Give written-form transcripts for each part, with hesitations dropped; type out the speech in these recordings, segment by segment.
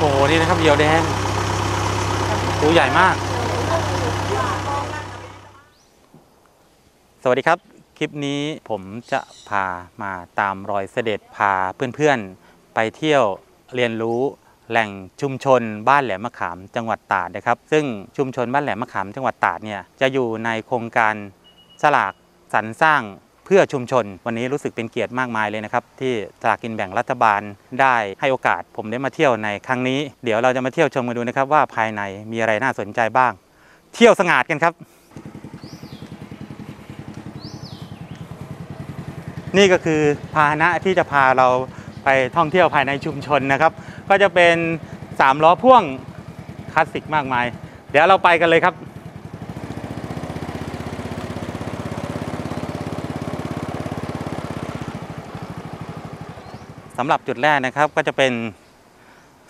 โอ้โหนี่นะครับเหยี่ยวแดงตัวใหญ่มากสวัสดีครับคลิปนี้ผมจะพามาตามรอยเสด็จพาเพื่อนๆไปเที่ยวเรียนรู้แหล่งชุมชนบ้านแหลมมะขามจังหวัดตราดนะครับซึ่งชุมชนบ้านแหลมมะขามจังหวัดตราดเนี่ยจะอยู่ในโครงการสลากสรรสร้างเพื่อชุมชนวันนี้รู้สึกเป็นเกียรติมากมายเลยนะครับที่สลากกินแบ่งรัฐบาลได้ให้โอกาสผมได้มาเที่ยวในครั้งนี้เดี๋ยวเราจะมาเที่ยวชมกันดูนะครับว่าภายในมีอะไรน่าสนใจบ้างเที่ยวสงาดกันครับนี่ก็คือพาหนะที่จะพาเราไปท่องเที่ยวภายในชุมชนนะครับก็จะเป็น3ล้อพ่วงคลาสสิกมากมายเดี๋ยวเราไปกันเลยครับสำหรับจุดแรกนะครับก็จะเป็น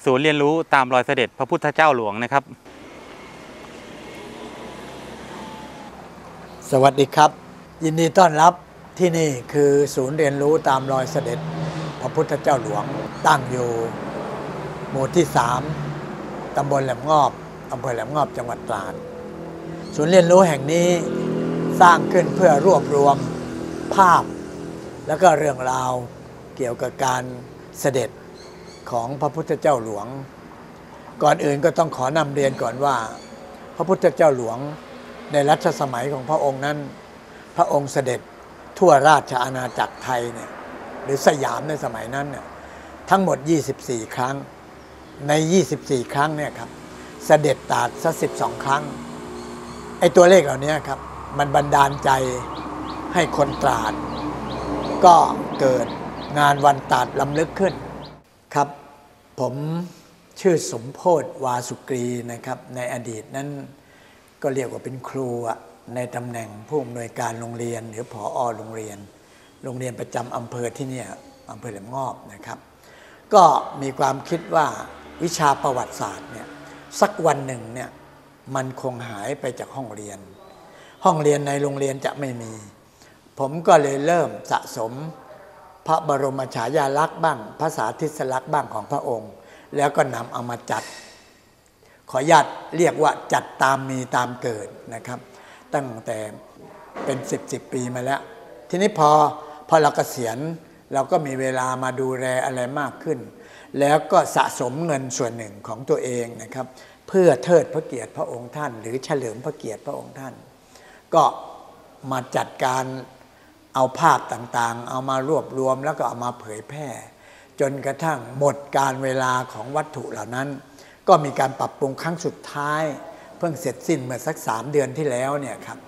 ศูนย์เรียนรู้ตามรอยเสด็จพระพุทธเจ้าหลวงนะครับสวัสดีครับยินดีต้อนรับที่นี่คือศูนย์เรียนรู้ตามรอยเสด็จพระพุทธเจ้าหลวงตั้งอยู่หมู่ที่3ตำบลแหลมงอบอำเภอแหลมงอบจังหวัดตราดศูนย์เรียนรู้แห่งนี้สร้างขึ้นเพื่อรวบรวมภาพและก็เรื่องราวเกี่ยวกับการเสด็จของพระพุทธเจ้าหลวงก่อนอื่นก็ต้องขอนำเรียนก่อนว่าพระพุทธเจ้าหลวงในรัชสมัยของพระองค์นั้นพระองค์เสด็จทั่วราชอาณาจักรไทยเนี่ยหรือสยามในสมัยนั้นเนี่ยทั้งหมด24ครั้งใน24ครั้งเนี่ยครับเสด็จตราดสัก12ครั้งไอ้ตัวเลขเหล่านี้ครับมันบันดาลใจให้คนตราดก็เกิดงานวันตราดรำลึกขึ้นครับผมชื่อสมโพธิ์วาสุกรีนะครับในอดีตนั้นก็เรียกว่าเป็นครูในตำแหน่งผู้อำนวยการโรงเรียนหรือผอ.โรงเรียนประจำอำเภอที่นี่อำเภอแหลมงอบนะครับก็มีความคิดว่าวิชาประวัติศาสตร์เนี่ยสักวันหนึ่งเนี่ยมันคงหายไปจากห้องเรียนในโรงเรียนจะไม่มีผมก็เลยเริ่มสะสมพระบรมฉายาลักษณ์บ้างพระสาธิสลักษณ์บ้างของพระองค์แล้วก็นำเอามาจัดขออนุญาตเรียกว่าจัดตามมีตามเกิดนะครับตั้งแต่เป็น10ปีมาแล้วทีนี้พอเราเกษียณเราก็มีเวลามาดูแลอะไรมากขึ้นแล้วก็สะสมเงินส่วนหนึ่งของตัวเองนะครับเพื่อเทิดพระเกียรติพระองค์ท่านหรือเฉลิมพระเกียรติพระองค์ท่านก็มาจัดการเอาภาพต่างๆเอามารวบรวมแล้วก็เอามาเผยแพร่จนกระทั่งหมดการเวลาของวัตถุเหล่านั้นก็มีการปรับปรุงครั้งสุดท้ายเพิ่งเสร็จสิ้นเมื่อสัก3เดือนที่แล้วเนี่ยครับ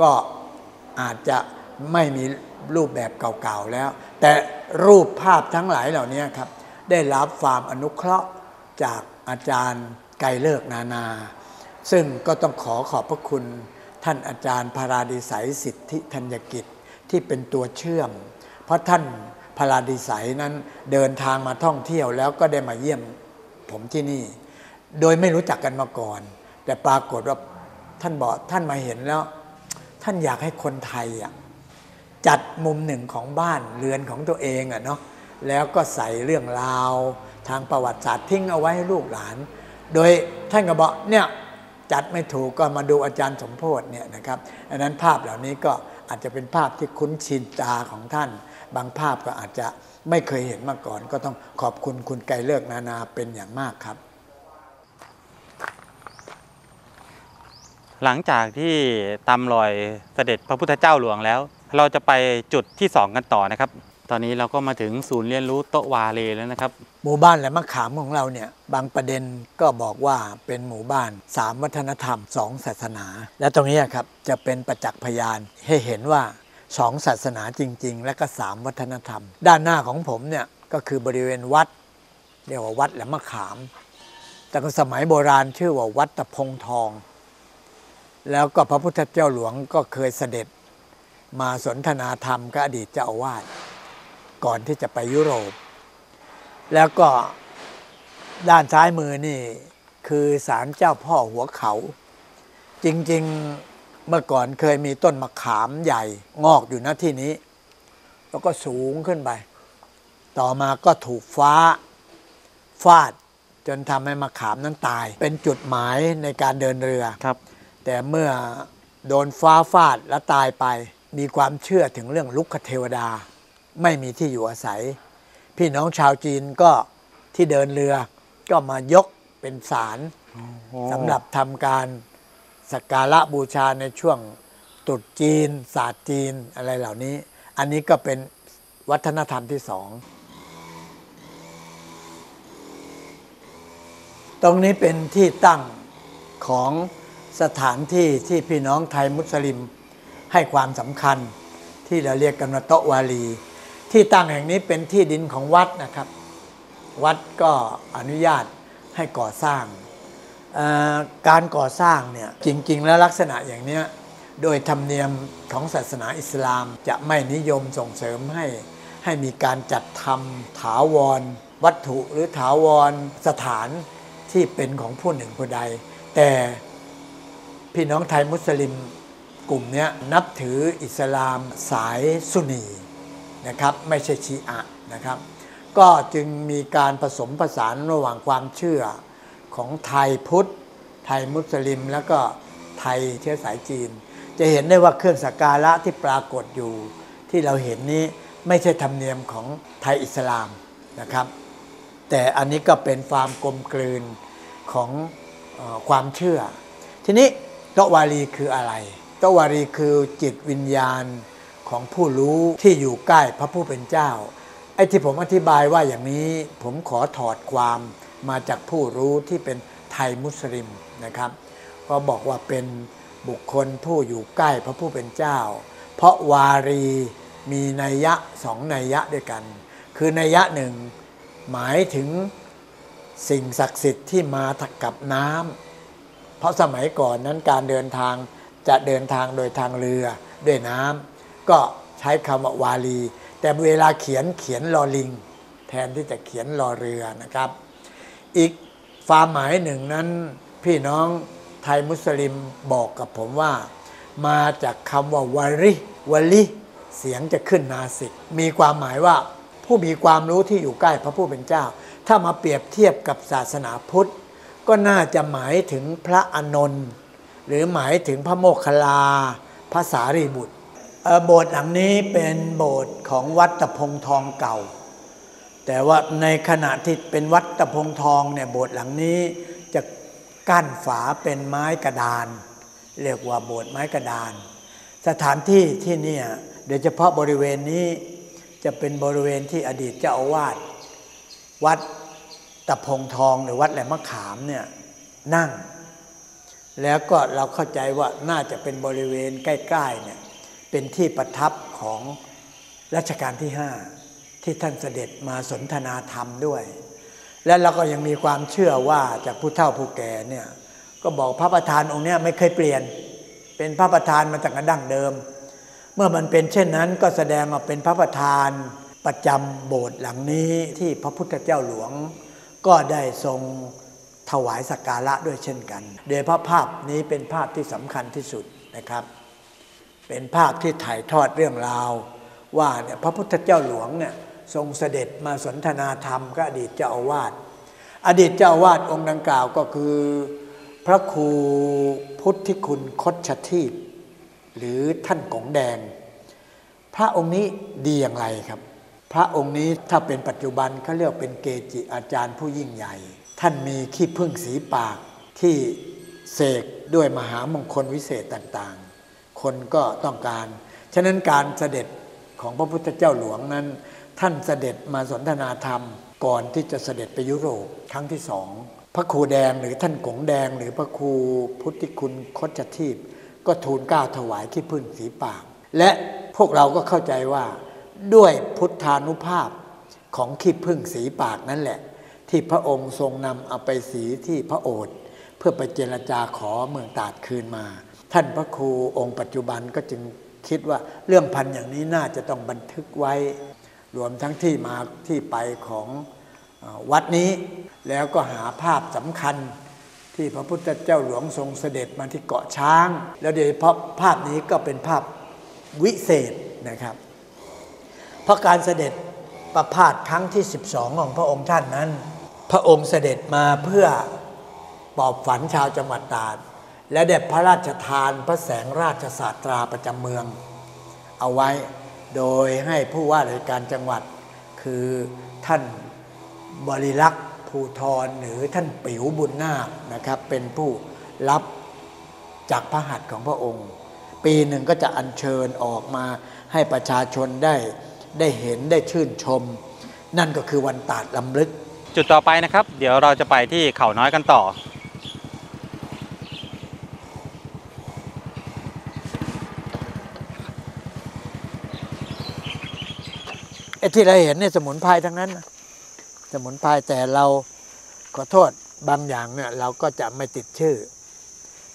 ก็อาจจะไม่มีรูปแบบเก่าๆแล้วแต่รูปภาพทั้งหลายเหล่านี้ครับได้รับความอนุเคราะห์จากอาจารย์ไกรฤกษ์นานาซึ่งก็ต้องขอบพระคุณท่านอาจารย์พราดิไสยสิทธิธัญกิจที่เป็นตัวเชื่อมเพราะท่านพราดิไสยนั้นเดินทางมาท่องเที่ยวแล้วก็ได้มาเยี่ยมผมที่นี่โดยไม่รู้จักกันมาก่อนแต่ปรากฏว่าท่านบอกท่านมาเห็นแล้วท่านอยากให้คนไทยจัดมุมหนึ่งของบ้านเรือนของตัวเองเนาะแล้วก็ใส่เรื่องราวทางประวัติศาสตร์ทิ้งเอาไว้ให้ลูกหลานโดยท่านก็บอกเนี่ยจัดไม่ถูกก็มาดูอาจารย์สมโพธิ์เนี่ยนะครับอันนั้นภาพเหล่านี้ก็อาจจะเป็นภาพที่คุ้นชินตาของท่านบางภาพก็อาจจะไม่เคยเห็นมาก่อนก็ต้องขอบคุณคุณไกรฤกษ์นานาเป็นอย่างมากครับหลังจากที่ตามรอยเสด็จพระพุทธเจ้าหลวงแล้วเราจะไปจุดที่2กันต่อนะครับตอนนี้เราก็มาถึงศูนย์เรียนรู้โตะวาเลแล้วนะครับหมู่บ้านแหลมมะขามของเราเนี่ยบางประเด็นก็บอกว่าเป็นหมู่บ้าน3วัฒนธรรม2ศาสนาและตรงนี้ครับจะเป็นประจักษ์พยานให้เห็นว่า2ศาสนาจริงๆและก็3วัฒนธรรมด้านหน้าของผมเนี่ยก็คือบริเวณวัดเรียกว่าวัดแหลมมะขามแต่ก็สมัยโบราณชื่อว่าวัดตะพงทองแล้วก็พระพุทธเจ้าหลวงก็เคยเสด็จมาสนทนาธรรมกับอดีตเจ้าอาวาสก่อนที่จะไปยุโรปแล้วก็ด้านซ้ายมือนี่คือศาลเจ้าพ่อหัวเขาจริงๆเมื่อก่อนเคยมีต้นมะขามใหญ่งอกอยู่ณที่นี้แล้วก็สูงขึ้นไปต่อมาก็ถูกฟ้าฟาดจ จนทำให้มะขามนั้นตายเป็นจุดหมายในการเดินเรือครับแต่เมื่อโดนฟ้าฟาดและตายไปมีความเชื่อถึงเรื่องลุกขเทวดาไม่มีที่อยู่อาศัยพี่น้องชาวจีนก็ที่เดินเรือก็มายกเป็นศาลสำหรับทำการสักการะบูชาในช่วงตรุษจีนศาสตร์จีนอะไรเหล่านี้อันนี้ก็เป็นวัฒนธรรมที่สองตรงนี้เป็นที่ตั้งของสถานที่ที่พี่น้องไทยมุสลิมให้ความสำคัญที่เราเรียกกันว่าโต๊ะวาลีที่ตั้งแห่งนี้เป็นที่ดินของวัดนะครับวัดก็อนุญาตให้ก่อสร้างการก่อสร้างเนี่ยจริงๆแล้วลักษณะอย่างนี้โดยธรรมเนียมของศาสนาอิสลามจะไม่นิยมส่งเสริมให้มีการจัดทำถาวรวัตถุหรือถาวรสถานที่เป็นของผู้หนึ่งผู้ใดแต่พี่น้องไทยมุสลิมกลุ่มนี้นับถืออิสลามสายซุนนีนะครับไม่ใช่ชีอะนะครับก็จึงมีการผสมผสานระหว่างความเชื่อของไทยพุทธไทยมุสลิมแล้วก็ไทยเชื้อสายจีนจะเห็นได้ว่าเครื่องสักการะที่ปรากฏอยู่ที่เราเห็นนี้ไม่ใช่ธรรมเนียมของไทยอิสลามนะครับแต่อันนี้ก็เป็นความกลมกลืนของความเชื่อทีนี้โตวารีคืออะไรโตวารีคือจิตวิญญาณของผู้รู้ที่อยู่ใกล้พระผู้เป็นเจ้าไอ้ที่ผมอธิบายว่าอย่างนี้ผมขอถอดความมาจากผู้รู้ที่เป็นไทยมุสลิมนะครับก็บอกว่าเป็นบุคคลผู้อยู่ใกล้พระผู้เป็นเจ้าเพราะวารีมีนัยยะสองนัยยะด้วยกันคือนัยยะหนึ่งหมายถึงสิ่งศักดิ์สิทธิ์ที่มากับน้ำเพราะสมัยก่อนนั้นการเดินทางจะเดินทางโดยทางเรือด้วยน้ำก็ใช้คำว่าวารีแต่เวลาเขียนลอลิงแทนที่จะเขียนลอเรือนะครับอีกความหมายหนึ่งนั้นพี่น้องไทยมุสลิมบอกกับผมว่ามาจากคำว่าวาริวาริเสียงจะขึ้นนาสิกมีความหมายว่าผู้มีความรู้ที่อยู่ใกล้พระผู้เป็นเจ้าถ้ามาเปรียบเทียบกับศาสนาพุทธก็น่าจะหมายถึงพระอานนท์หรือหมายถึงพระโมคคัลลาพระสารีบุตรโบสถ์หลังนี้เป็นโบสถ์ของวัดตะพงทองเก่าแต่ว่าในขณะที่เป็นวัดตะพงทองเนี่ยโบสถ์หลังนี้จะกั้นฝาเป็นไม้กระดานเรียกว่าโบสถ์ไม้กระดานสถานที่ที่เนี่ยโดยเฉพาะบริเวณนี้จะเป็นบริเวณที่อดีตเจ้าอาวาสวัดตะพงทองหรือวัดแหลมมะขามเนี่ยนั่งแล้วก็เราเข้าใจว่าน่าจะเป็นบริเวณใกล้ๆเนี่ยเป็นที่ประทับของรัชกาลที่5ที่ท่านเสด็จมาสนทนาธรรมด้วยและเราก็ยังมีความเชื่อว่าจากผู้เฒ่าผู้แก่เนี่ยก็บอกพระประธานองค์นี้ไม่เคยเปลี่ยนเป็นพระประธานมาตั้งแต่ดั้งเดิมเมื่อมันเป็นเช่นนั้นก็แสดงว่าเป็นพระประธานประจำโบสถ์หลังนี้ที่พระพุทธเจ้าหลวงก็ได้ทรงถวายสักการะด้วยเช่นกันโดยภาพนี้เป็นภาพที่สำคัญที่สุดนะครับเป็นภาพที่ถ่ายทอดเรื่องราวว่าเนี่ยพระพุทธเจ้าหลวงเนี่ยทรงเสด็จมาสนทนาธรรมกับอดีตเจ้าอาวาสองค์ดังกล่าวก็คือพระครูพุทธิคุณคดชทีพหรือท่านกงแดงพระองค์นี้ดีอย่างไรครับพระองค์นี้ถ้าเป็นปัจจุบันเขาเรียกเป็นเกจิอาจารย์ผู้ยิ่งใหญ่ท่านมีขี้ผึ้งสีปากที่เสกด้วยมหามงคลวิเศษต่างๆคนก็ต้องการฉะนั้นการเสด็จของพระพุทธเจ้าหลวงนั้นท่านเสด็จมาสนทนาธรรมก่อนที่จะเสด็จไปยุโรปครั้งที่สองพระครูแดงหรือท่านกงแดงหรือพระครูพุทธิคุณคดชทีพก็ทูลเกล้าถวายขี้ผึ้งสีปากและพวกเราก็เข้าใจว่าด้วยพุทธานุภาพของขี้ผึ้งสีปากนั่นแหละที่พระองค์ทรงนำเอาไปสีที่พระโอษฐ์เพื่อไปเจรจาขอเมืองตราดคืนมาท่านพระครูองค์ปัจจุบันก็จึงคิดว่าเรื่องพันอย่างนี้น่าจะต้องบันทึกไว้รวมทั้งที่มาที่ไปของวัดนี้แล้วก็หาภาพสำคัญที่พระพุทธเจ้าหลวงทรงเสด็จมาที่เกาะช้างแล้วโดยเฉพาะภาพนี้ก็เป็นภาพวิเศษนะครับเพราะการเสด็จประพาสครั้งที่12ของพระองค์ท่านนั้น พระองค์เสด็จมาเพื่อปลอบฝันชาวจังหวัดตราดและได้พระราชทานพระแสงราชศาสตราประจำเมืองเอาไว้โดยให้ผู้ว่าราชการจังหวัดคือท่านบริลักษ์ภูธรหรือท่านปิ๋วบุญนาคนะครับเป็นผู้รับจากพระหัตถ์ของพระองค์ปีหนึ่งก็จะอัญเชิญออกมาให้ประชาชนได้เห็นได้ชื่นชมนั่นก็คือวันตราดรำลึกจุดต่อไปนะครับเดี๋ยวเราจะไปที่เขาน้อยกันต่อไอ้ที่เราเห็นเนี่ยสมุนไพรทั้งนั้นสมุนไพรแต่เราขอโทษบางอย่างเนี่ยเราก็จะไม่ติดชื่อ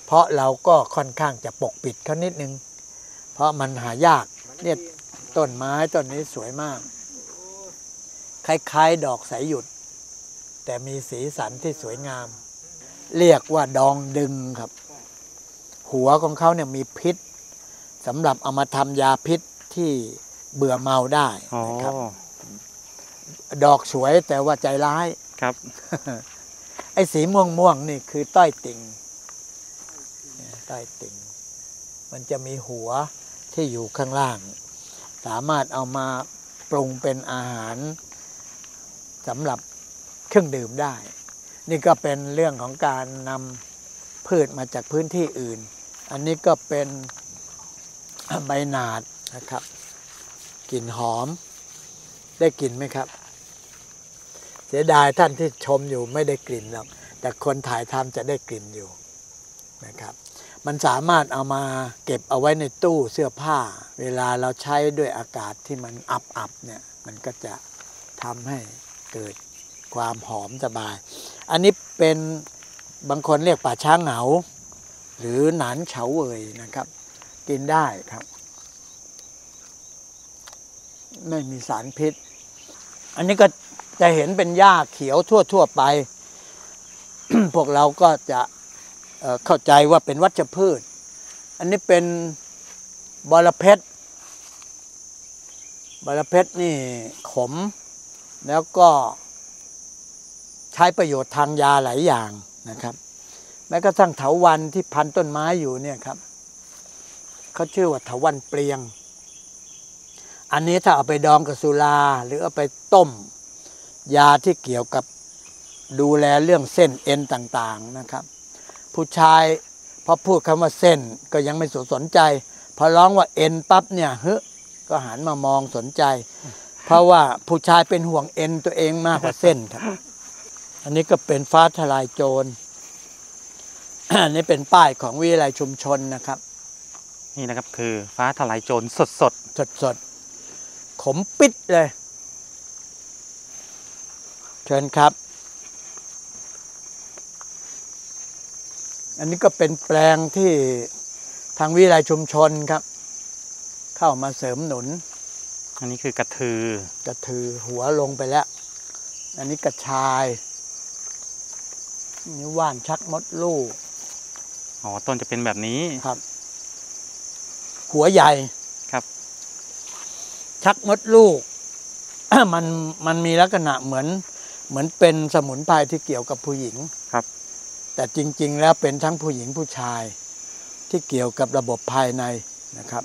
เพราะเราก็ค่อนข้างจะปกปิดเขานิดนึงเพราะมันหายากเนี่ยต้นไม้ต้นนี้สวยมากคล้ายๆดอกสายหยุดแต่มีสีสันที่สวยงามเรียกว่าดองดึงครับหัวของเขาเนี่ยมีพิษสำหรับเอามาทำยาพิษที่เบื่อเมาได้นะครับดอกสวยแต่ว่าใจร้ายครับ ไอ้สีม่วงๆนี่คือต้อยติ่งต้อยติ่งมันจะมีหัวที่อยู่ข้างล่างสามารถเอามาปรุงเป็นอาหารสำหรับเครื่องดื่มได้นี่ก็เป็นเรื่องของการนำพืชมาจากพื้นที่อื่นอันนี้ก็เป็นใบหนาดนะครับกลิ่นหอมได้กลิ่นไหมครับเสียดายท่านที่ชมอยู่ไม่ได้กลิ่นหรอกแต่คนถ่ายทำจะได้กลิ่นอยู่นะครับมันสามารถเอามาเก็บเอาไว้ในตู้เสื้อผ้าเวลาเราใช้ด้วยอากาศที่มันอับเนี่ยมันก็จะทำให้เกิดความหอมสบายอันนี้เป็นบางคนเรียกป่าช้าเหงาหรือหนานเฉาเว่ยนะครับกินได้ครับไม่มีสารพิษอันนี้ก็จะเห็นเป็นหญ้าเขียวทั่วๆไป พวกเราก็จะเข้าใจว่าเป็นวัชพืชอันนี้เป็นบอระเพ็ดบอระเพ็ดนี่ขมแล้วก็ใช้ประโยชน์ทางยาหลายอย่างนะครับแม้กระทั่งเถาวัลย์ที่พันต้นไม้อยู่เนี่ยครับเขาชื่อว่าเถาวัลย์เปลียงอันนี้ถ้าเอาไปดองกับสุราหรือเอาไปต้มยาที่เกี่ยวกับดูแลเรื่องเส้นเอ็นต่างๆนะครับผู้ชายพอพูดคำว่าเส้นก็ยังไม่สนใจพอร้องว่าเอ็นปั๊บเนี่ยก็หันมามองสนใจเพราะว่าผู้ชายเป็นห่วงเอ็นตัวเองมากกว่าเส้นครับอันนี้ก็เป็นฟ้าทลายโจรอันนี้เป็นป้ายของวิทยาลัยชุมชนนะครับนี่นะครับคือฟ้าทลายโจรสดขมปิดเลยเชิญครับอันนี้ก็เป็นแปลงที่ทางวิทยาลัยชุมชนครับเข้ามาเสริมหนุนอันนี้คือกระทือกระทือหัวลงไปแล้วอันนี้กระชายนี่ว่านชักมดลูกอ๋อต้นจะเป็นแบบนี้ครับหัวใหญ่ชักมดลูก มันมีลักษณะเหมือนเป็นสมุนไพรที่เกี่ยวกับผู้หญิงครับแต่จริงๆแล้วเป็นทั้งผู้หญิงผู้ชายที่เกี่ยวกับระบบภายในนะครับ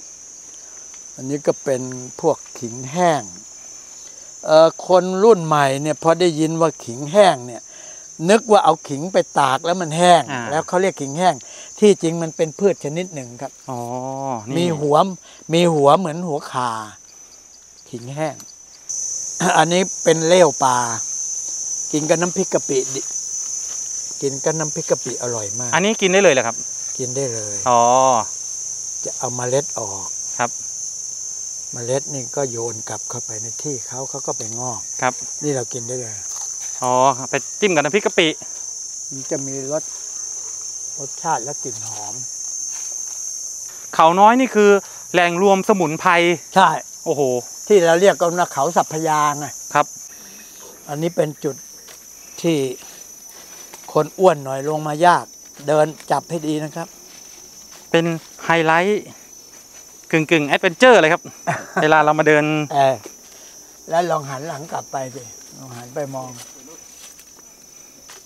อันนี้ก็เป็นพวกขิงแห้งคนรุ่นใหม่เนี่ยพอได้ยินว่าขิงแห้งเนี่ยนึกว่าเอาขิงไปตากแล้วมันแห้งแล้วเขาเรียกขิงแห้งที่จริงมันเป็นพืชชนิดหนึ่งครับอ๋อมีหัวเหมือนหัวข่าขิงแห้งอันนี้เป็นเลี้ยวปลากินกับน้ำพริกกะปิกินกับน้ำพริกกะปิอร่อยมากอันนี้กินได้เลยเหรอครับกินได้เลยอ๋อจะเอาเมล็ดออกครับเมล็ดนี่ก็โยนกลับเข้าไปในที่เขาก็ไปงอกครับนี่เรากินได้เลยอ๋อไปจิ้มกับน้ำพริกกะปิมันจะมีรสชาติและกลิ่นหอมเขาน้อยนี่คือแหล่งรวมสมุนไพรใช่โอ้โหที่เราเรียกกันว่าเขาสัพพยาไงครับอันนี้เป็นจุดที่คนอ้วนหน่อยลงมายากเดินจับให้ดีนะครับเป็นไฮไลท์กึ่งแอดเวนเจอร์เลยครับ เวลาเรามาเดินแล้วลองหันหลังกลับไปสิลองหันไปมอง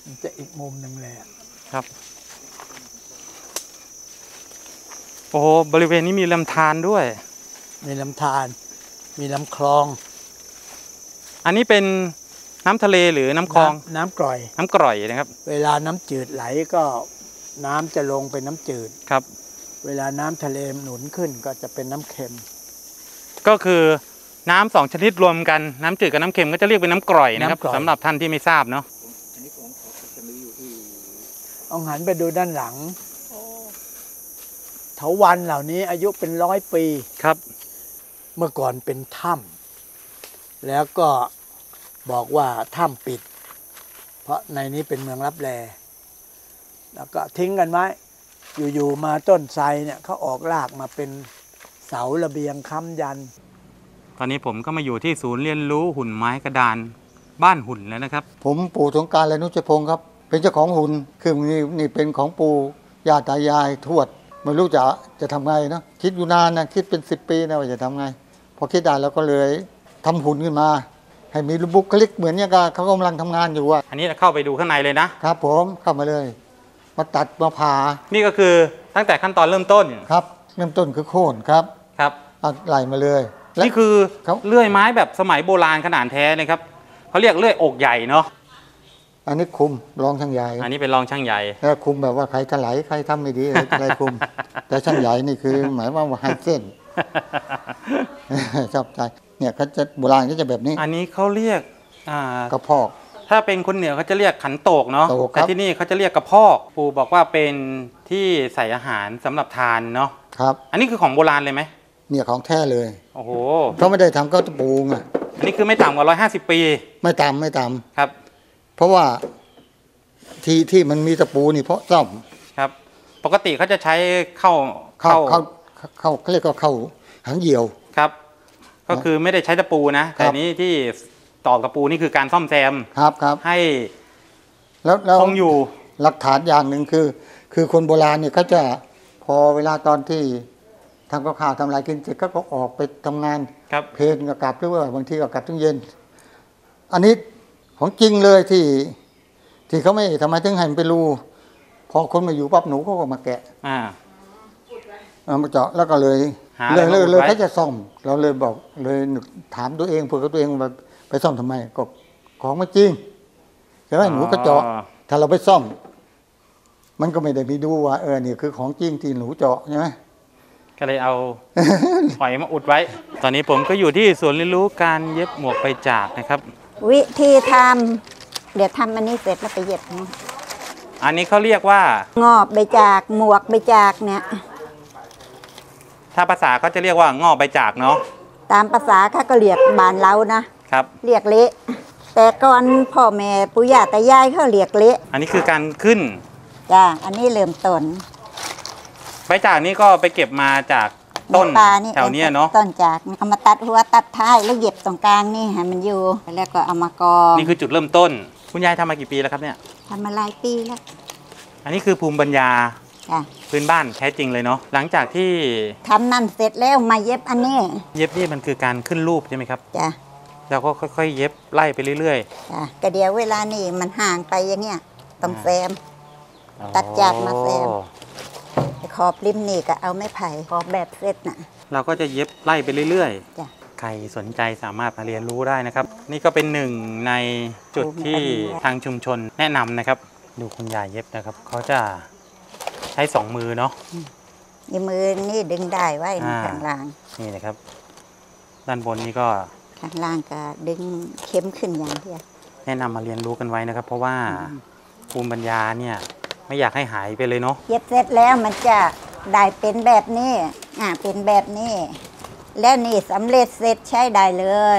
มันจะอีกมุมหนึ่งเลยครับโอ้บริเวณนี้มีลำธารด้วยมีลำธารมีลำคลองอันนี้เป็นน้ำทะเลหรือน้ำคลองน้ำกร่อยน้ำกร่อยนะครับเวลาน้ำจืดไหลก็น้ำจะลงเป็นน้ำจืดครับเวลาน้ำทะเลหนุนขึ้นก็จะเป็นน้ำเค็มก็คือน้ำสองชนิดรวมกันน้ำจืดกับน้ำเค็มก็จะเรียกเป็นน้ำกร่อยนะครับสำหรับท่านที่ไม่ทราบเนาะลองหันไปดูด้านหลังเถาวัลย์เหล่านี้อายุเป็นร้อยปีครับเมื่อก่อนเป็นถ้ำแล้วก็บอกว่าถ้ำปิดเพราะในนี้เป็นเมืองรับแลแล้วก็ทิ้งกันไว้อยู่ๆมาต้นไทรเนี่ยเขาออกรากมาเป็นเสาระเบียงค้ำยันตอนนี้ผมก็มาอยู่ที่ศูนย์เรียนรู้หุ่นไม้กระดานบ้านหุ่นแล้วนะครับผมปู่สงกรานต์และนุชพงศ์ครับเป็นเจ้าของหุ่นคือนี่เป็นของปู่ย่าตายายทวดไม่รู้จะทำไงเนาะคิดอยู่นานนะคิดเป็น10ปีนะว่าจะทำไงพอคิดได้แล้วก็เลยทำหุ่นขึ้นมาให้มีบุคลิกเหมือนเนี่ยเขากำลังทำงานอยู่อ่ะอันนี้เราเข้าไปดูข้างในเลยนะครับผมเข้ามาเลยมาตัดมาผ่านี่ก็คือตั้งแต่ขั้นตอนเริ่มต้นครับเริ่มต้นคือโค่นครับครับไหลมาเลยนี่คือเลื่อยไม้แบบสมัยโบราณขนาดแท้เลยครับเขาเรียกเลื่อยอกใหญ่เนาะอันนี้คุมรองช่างใหญ่อันนี้เป็นรองช่างใหญ่แล้วคุมแบบว่าใครถลายใครทำไม่ดีอะไรคุมแต่ช่างใหญ่นี่คือหมายว่าหันเส้นชอบใจเนี่ยเขาจะโบราณก็จะแบบนี้อันนี้เขาเรียกกระพอกถ้าเป็นคนเหนือเขาจะเรียกขันโตกเนาะแต่ที่นี่เขาจะเรียกกระพอกปู่บอกว่าเป็นที่ใส่อาหารสำหรับทานเนาะครับอันนี้คือของโบราณเลยไหมเนี่ยของแท้เลยโอ้โหเขาไม่ได้ทำเขาจะปรุงอ่ะอันนี้คือไม่ต่ำกว่า150ปีไม่ต่ำครับเพราะว่าที่มันมีตะปูนี่เพราะซ่อมครับปกติเขาจะใช้เข้าเขาเรียกว่าเข้าหางเหี่ยวครับก็คือไม่ได้ใช้ตะปูนะแต่นี้ที่ตอกตะปูนี่คือการซ่อมแซมครับให้แล้วคงอยู่หลักฐานอย่างหนึ่งคือคนโบราณเนี่ยเขาจะพอเวลาตอนที่ทำกับข้าวทำอะไรกินเสร็จก็ออกไปทำงานครับเพลินกับกลับหรือว่าบางทีก็กลับถึงเย็นอันนี้ของจริงเลยที่เขาไม่ทำไมถึงให้มันไปรูพอคนมาอยู่ปั๊บหนูเขาก็มาแกะมาเจาะแล้วก็เลยเขาจะซ่อมเราเลยบอกเลยถามตัวเองเผื่อตัวเองว่าไปซ่อมทำไมก็ของไม่จริงใช่ไหมหนูก็เจาะถ้าเราไปซ่อมมันก็ไม่ได้มีดูว่าเนี่ยคือของจริงที่หนูเจาะใช่ไหมก็เลยเอาหอยมาอุดไว้ตอนนี้ผมก็อยู่ที่ศูนย์เรียนรู้การเย็บหมวกใบจากนะครับวิธีทำเดี๋ยวทำอันนี้เสร็จแล้วไปเย็บนะอันนี้เขาเรียกว่างอบใบจากหมวกใบจากเนี่ยถ้าภาษาเขาจะเรียกว่างอบใบจากเนาะตามภาษาเขาก็เรียกบานเล้านะครับเรียกเละแต่ก่อนพ่อแม่ปู่ย่าตายายเขาเรียกเละอันนี้คือการขึ้นจ้าอันนี้เริ่มต้นใบจากนี้ก็ไปเก็บมาจากต้นแถวเนี้ยเนาะต้นจากเอามาตัดหัวตัดท้ายแล้วเย็บตรงกลางนี่ให้มันอยู่แล้วก็เอามากองนี่คือจุดเริ่มต้นคุณยายทำมากี่ปีแล้วครับเนี่ยทำมาหลายปีแล้วอันนี้คือภูมิปัญญาพื้นบ้านแท้จริงเลยเนาะหลังจากที่ทำนั่นเสร็จแล้วมาเย็บอันนี้เย็บนี่มันคือการขึ้นรูปใช่ไหมครับจ้ะแล้วก็ค่อยๆเย็บไล่ไปเรื่อยๆจ้ะแต่เดี๋ยวเวลานี่มันห่างไปอย่างเงี้ยต้องแซมตัดจากมาแซมขอบริมนี่ก็เอาไม้ไผ่ขอบแบบเสร็จนะเราก็จะเย็บไล่ไปเรื่อยๆใครสนใจสามารถมาเรียนรู้ได้นะครับนี่ก็เป็นหนึ่งในจุดที่ทางชุมชนแนะนำนะครับดูคุณยายเย็บนะครับเขาจะใช้สองมือเนาะนี่มือนี่ดึงได้ไว้ข้างล่างนี่นะครับด้านบนนี่ก็ข้างล่างก็ดึงเข็มขึ้นอย่างเดียวแนะนำมาเรียนรู้กันไว้นะครับเพราะว่าภูมิปัญญาเนี่ยไม่อยากให้หายไปเลยเนาะเย็บเสร็จแล้วมันจะได้เป็นแบบนี้เป็นแบบนี้และนี่สำเร็จเสร็จใช้ได้เลย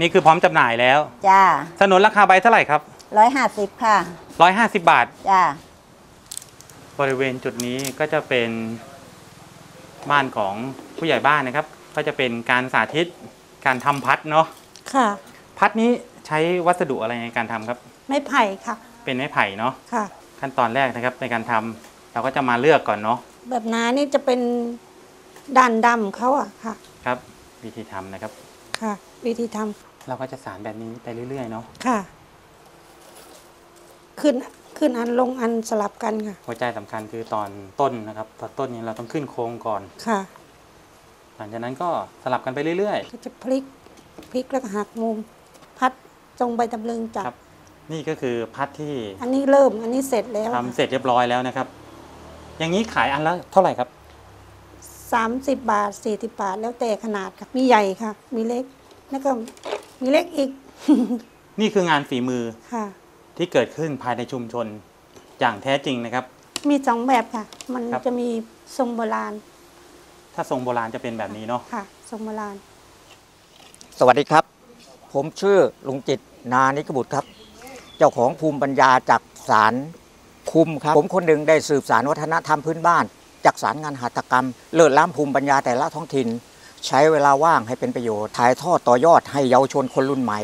นี่คือพร้อมจำหน่ายแล้วจ้าสนนราคาใบเท่าไหร่ครับ150ค่ะ150บาทจ้าบริเวณจุดนี้ก็จะเป็นบ้านของผู้ใหญ่บ้านนะครับก็จะเป็นการสาธิตการทำพัดเนาะค่ะพัดนี้ใช้วัสดุอะไรในการทำครับไม้ไผ่ค่ะเป็นไม้ไผ่เนาะค่ะขั้นตอนแรกนะครับในการทำเราก็จะมาเลือกก่อนเนาะแบบน้านี่จะเป็นด้านดำเขาอะค่ะครับวิธีทำนะครับค่ะวิธีทำเราก็จะสานแบบนี้ไปเรื่อยๆเนาะค่ะขึ้น ขึ้นอันลงอันสลับกันค่ะหัวใจสำคัญคือตอนต้นนะครับตอนต้นนี้เราต้องขึ้นโครงก่อนค่ะหลังจากนั้นก็สลับกันไปเรื่อยๆจะพลิกแล้วก็หักมุมพัดจงใบตำลึงจับนี่ก็คือพัดที่อันนี้เริ่มอันนี้เสร็จแล้วทำเสร็จเรียบร้อยแล้วนะครับอย่างนี้ขายอันละเท่าไหร่ครับ30 บาท40 บาทแล้วแต่ขนาดค่ะมีใหญ่ค่ะมีเล็กแล้วก็มีเล็กอีก นี่คืองานฝีมือค่ะที่เกิดขึ้นภายในชุมชนอย่างแท้จริงนะครับมี2 แบบค่ะมันจะมีทรงโบราณถ้าทรงโบราณจะเป็นแบบนี้เนาะค่ะทรงโบราณสวัสดีครับผมชื่อลุงจิตนานิกบุตรครับเจ้าของภูมิปัญญาจักสานคุมครับผมคนหนึ่งได้สืบสานวัฒนธรรมพื้นบ้านจักสานงานหัตถกรรมเลิศล้ำภูมิปัญญาแต่ละท้องถิ่นใช้เวลาว่างให้เป็นประโยชน์ถ่ายทอดต่อยอดให้เยาวชนคนรุ่นใหม่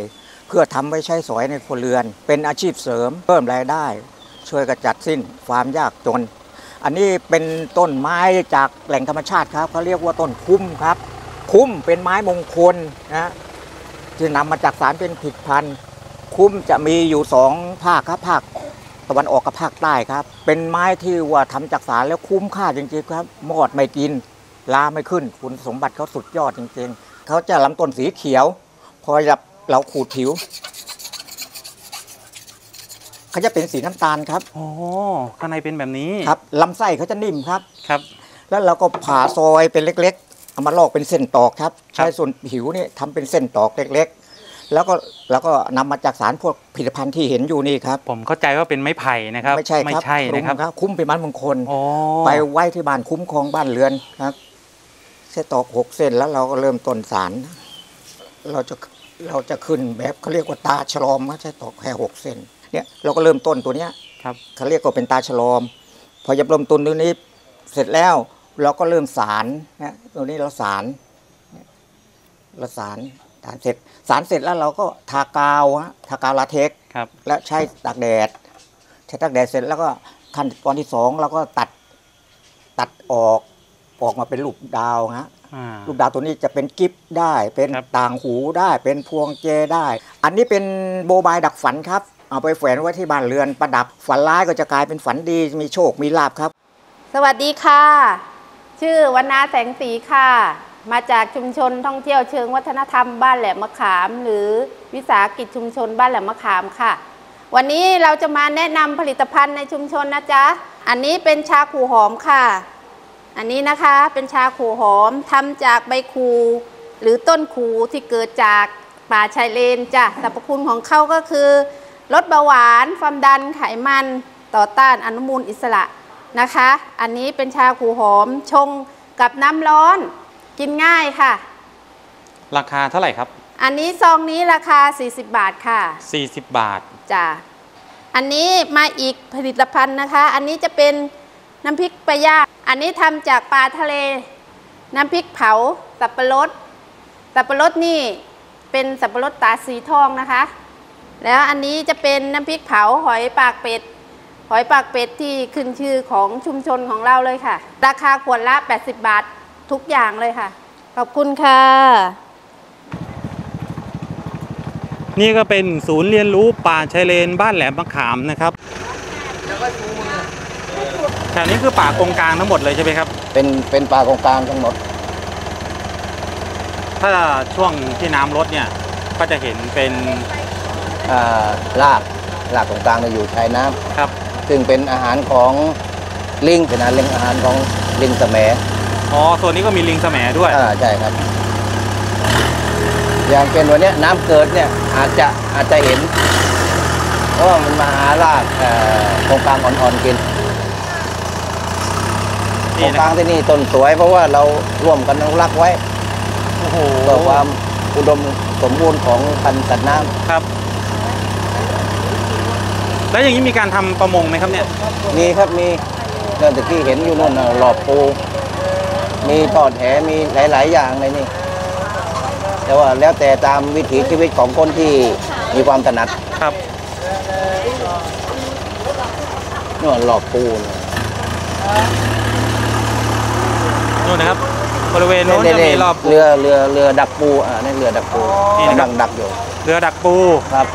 เพื่อทำไว้ใช้สอยในครัวเรือนเป็นอาชีพเสริมเพิ่มรายได้ช่วยกระจัดสิ้นความยากจนอันนี้เป็นต้นไม้จากแหล่งธรรมชาติครับเขาเรียกว่าต้นคุ้มครับคุ้มเป็นไม้มงคลนะที่นำมาจากสารเป็นผลิตภัณฑ์คุ้มจะมีอยู่2 ภาคครับภาคตะวันออกกับภาคใต้ครับเป็นไม้ที่ว่าทำจากสารแล้วคุ้มค่าจริงๆครับมอดไม่กินลาไม่ขึ้นคุณสมบัติเขาสุดยอดจริงๆเขาจะลำต้นสีเขียวพอจับเราขูดผิวเขาจะเป็นสีน้ำตาลครับโอ้ข้างในเป็นแบบนี้ครับลำไส้เขาจะนิ่มครับครับแล้วเราก็ผ่าซอยเป็นเล็กๆเอามาลอกเป็นเส้นตอกครับใช้ส่วนผิวนี่ทำเป็นเส้นตอกเล็กๆแล้วก็นำมาจากสารพวกผลิตภัณฑ์ที่เห็นอยู่นี่ครับผมเข้าใจว่าเป็นไม้ไผ่นะครับไม่ใช่นะครับคุ้มเป็นไม้มงคลไปไว้ที่บ้านคุ้มครองบ้านเรือนครับเส้นตอก6 เส้นแล้วเราก็เริ่มต้นสารเราจะขึ้นแบบเขาเรียกว่าตาฉลอมนะใช่ตอกแค่6 เส้นเนี่ยเราก็เริ่มต้นตัวเนี้ยครับเขาเรียกว่าเป็นตาฉลอมพอจะเริ่มต้นตัวนี้เสร็จแล้วเราก็เริ่มสารนะตัวนี้เราสารสารเสร็จแล้วเราก็ทากาวฮะทากาวลาเท็กซ์ครับแล้วใช้ตากแดดเสร็จแล้วก็ขั้นตอนที่2เราก็ตัดออกมาเป็นรูปดาวฮะรูปดาวตัวนี้จะเป็นกิ๊บได้เป็นต่างหูได้เป็นพวงเจได้อันนี้เป็นโบบายดักฝันครับเอาไปแขวนไว้ที่บ้านเรือนประดับฝันร้ายก็จะกลายเป็นฝันดีมีโชคมีลาภครับสวัสดีค่ะชื่อวรรณาแสงสีค่ะมาจากชุมชนท่องเที่ยวเชิงวัฒนธรรมบ้านแหลมมะขามหรือวิสาหกิจชุมชนบ้านแหลมมะขามค่ะวันนี้เราจะมาแนะนำผลิตภัณฑ์ในชุมชนนะจ๊ะอันนี้เป็นชาขู่หอมค่ะอันนี้นะคะเป็นชาขู่หอมทำจากใบคูหรือต้นคูที่เกิดจากป่าชายเลนจ้ะสรรพคุณของเขาก็คือลดเบาหวานความดันไขมันต่อต้านอนุมูลอิสระนะคะอันนี้เป็นชาขู่หอมชงกับน้ำร้อนกินง่ายค่ะราคาเท่าไหร่ครับอันนี้ซองนี้ราคา40 บาทค่ะ40 บาทจ้ะอันนี้มาอีกผลิตภัณฑ์นะคะอันนี้จะเป็นน้ำพริกปลาย่างอันนี้ทำจากปลาทะเลน้ำพริกเผาสับปะรดนี่เป็นสับปะรดตาสีทองนะคะแล้วอันนี้จะเป็นน้ำพริกเผาหอยปากเป็ดที่ขึ้นชื่อของชุมชนของเราเลยค่ะราคาขวดละ80 บาททุกอย่างเลยค่ะขอบคุณค่ะนี่ก็เป็นศูนย์เรียนรู้ป่าชายเลนบ้านแหลมมะขามนะครับแถวนี้คือป่ากงกลางทั้งหมดเลยใช่ไหมครับเป็นป่ากงกลางทั้งหมดถ้าช่วงที่น้ำรดเนี่ยก็จะเห็นเป็นรากกงกลางอยู่ชายน้ำครับซึ่งเป็นอาหารของลิงเป็นอาหารของลิงแสมอ๋อส่วนนี้ก็มีลิงแสมด้วยใช่ครับอย่างเป็นวันนี้น้ำเกิดเนี่ยอาจจะเห็นเพราะว่ามันมาหารากกงกลางอ่อนๆกินกงกลางที่นี่ต้นสวยเพราะว่าเราร่วมกันอนุรักษ์ไว้เพื่อความอุดมสมบูรณ์ของพันธุ์สัตว์น้ำครับแล้วอย่างนี้มีการทำประมงไหมครับเนี่ยมีครับมีเดินตะกี้เห็นอยู่นู่นหลอบปูมีตอดแหมีหลายๆอย่างเลยนี่แต่ว่าแล้วแต่ตามวิถีชีวิตของคนที่มีความถนัดครับนู่นหลอบปูนู่นนะครับบริเวณนู้นจะมีรอบเรือดักปูนี่เรือดักปูกำลังดักอยู่เรือดักปูครับ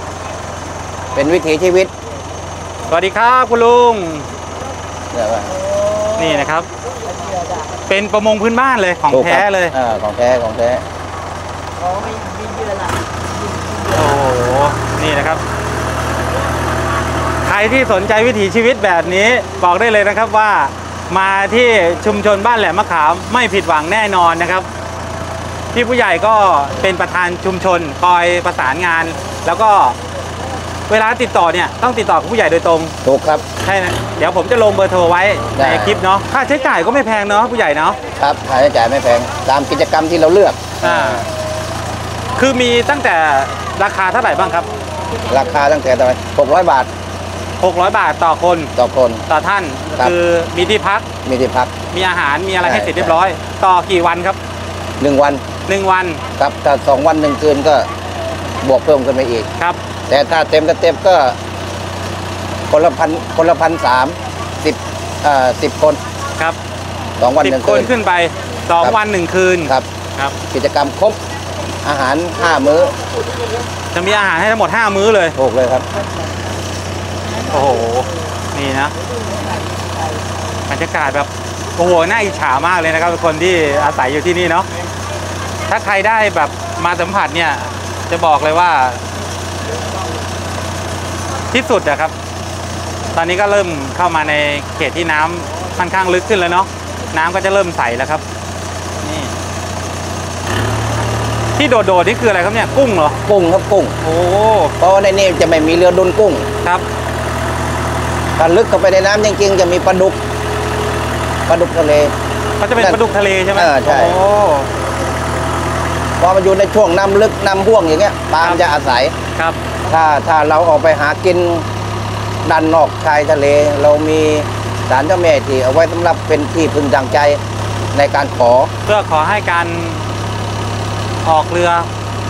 เป็นวิถีชีวิต สวัสดีครับคุณลุงนี่นะครับเป็นประมงพื้นบ้านเลยของแท้เลยของแท้ของแท้โอ้โหนี่นะครับใครที่สนใจวิถีชีวิตแบบนี้บอกได้เลยนะครับว่ามาที่ชุมชนบ้านแหลมมะขามไม่ผิดหวังแน่นอนนะครับพี่ผู้ใหญ่ก็เป็นประธานชุมชนคอยประสานงานแล้วก็เวลาติดต่อเนี่ยต้องติดต่อกับผู้ใหญ่โดยตรงถูกครับใช่นะเดี๋ยวผมจะลงเบอร์โทรไว้ในคลิปเนาะค่าใช้จ่ายก็ไม่แพงเนาะผู้ใหญ่เนาะครับค่าใช้จ่ายไม่แพงตามกิจกรรมที่เราเลือกคือมีตั้งแต่ราคาเท่าไหร่บ้างครับราคาตั้งแต่600 บาท600 บาทต่อคนต่อท่านคือมีที่พักมีอาหารมีอะไรให้เสร็จเรียบร้อยต่อกี่วันครับ1 วันครับถ้า2 วัน1 คืนก็บวกเพิ่มขึ้นไปอีกครับแต่ถ้าเต็มก็คนละ1,300 10 คนครับ2 วัน 1 คืนขึ้นไป2 วัน 1 คืนครับครับกิจกรรมครบอาหาร5 มื้อจะมีอาหารให้ทั้งหมด5 มื้อเลยถูกเลยครับโอ้โหนี่นะบรรยากาศแบบโอ้โหน่าอิจฉามากเลยนะครับคนที่อาศัยอยู่ที่นี่เนาะถ้าใครได้แบบมาสัมผัสเนี่ยจะบอกเลยว่าที่สุดนะครับตอนนี้ก็เริ่มเข้ามาในเขตที่น้ำค่อนข้างลึกขึ้นแล้วเนาะน้ำก็จะเริ่มใสแล้วครับนี่ที่โดดๆนี่คืออะไรครับเนี่ยกุ้งเหรอกุ้งครับกุ้งโอ้เพราะว่าในนี้จะไม่มีเรือดุนกุ้งครับถ้าลึกเข้าไปในน้ำจริงๆจะมีปลาดุกทะเลเขาจะเป็นปลาดุกทะเลใช่ไหมใช่พอมาอยู่ในช่วงน้ำลึกน้ำห่วงอย่างเงี้ยปลาจะอาศัยครับถ้าเราออกไปหากินดันนอกชายทะเลเรามีศาลเจ้าแม่ที่เอาไว้สำหรับเป็นที่พึงดังใจในการขอเพื่อขอให้การออกเรือ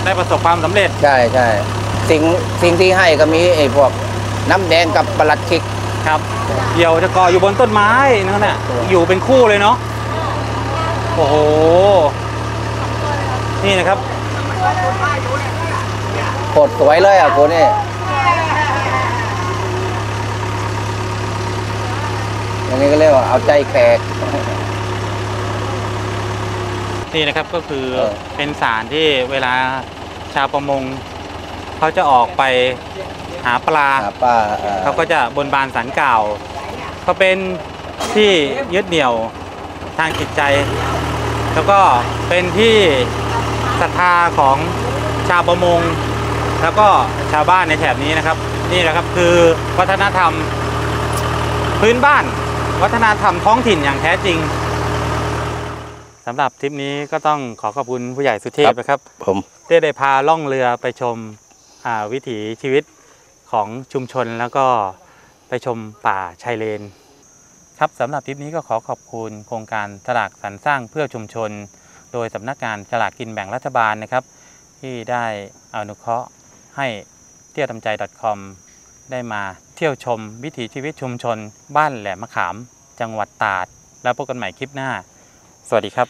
ได้ประสบความสำเร็จใช่ใช่สิ่งที่ให้ก็มีไอ้พวกน้ำแดงกับปลัดขิกครับเดี่ยวจะก่ออยู่บนต้นไม้นั่นแหละอยู่เป็นคู่เลยเนาะโอ้โหนี่นะครับโคตรสวยเลยอ่ะโคนี่อย่างนี้ก็เรียกว่าเอาใจแขกนี่นะครับก็คือเป็นสารที่เวลาชาวประมงเขาจะออกไปหาปลาเขาก็จะบนบานสารกล่าวเขาเป็นที่ยึดเหนี่ยวทางจิตใจแล้วก็เป็นที่ศรัทธาของชาวประมงแล้วก็ชาวบ้านในแถบนี้นะครับนี่แหละครับคือวัฒนธรรมพื้นบ้านวัฒนธรรมท้องถิ่นอย่างแท้จริงสำหรับทริปนี้ก็ต้องขอบคุณผู้ใหญ่สุเทพนะครับผมได้พาล่องเรือไปชมวิถีชีวิตของชุมชนแล้วก็ไปชมป่าชายเลนครับสำหรับทริปนี้ก็ขอขอบคุณโครงการสลากสรรสร้างเพื่อชุมชนโดยสำนักงานสลากกินแบ่งรัฐบาลนะครับที่ได้อนุเคราะห์ให้เที่ยวทำใจ .com ได้มาเที่ยวชมวิถีชีวิตชุมชนบ้านแหลมมะขามจังหวัดตราดแล้วพบกันใหม่คลิปหน้าสวัสดีครับ